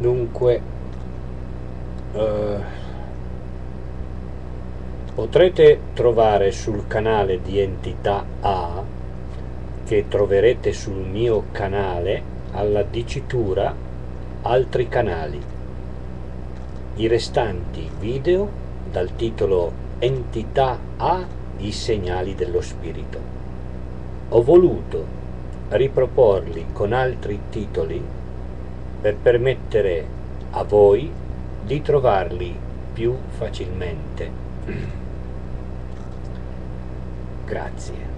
Dunque potrete trovare sul canale di Entità A, che troverete sul mio canale, alla dicitura altri canali, i restanti video dal titolo Entità A, i segnali dello spirito. Ho voluto riproporli con altri titoli per permettere a voi di trovarli più facilmente. Grazie.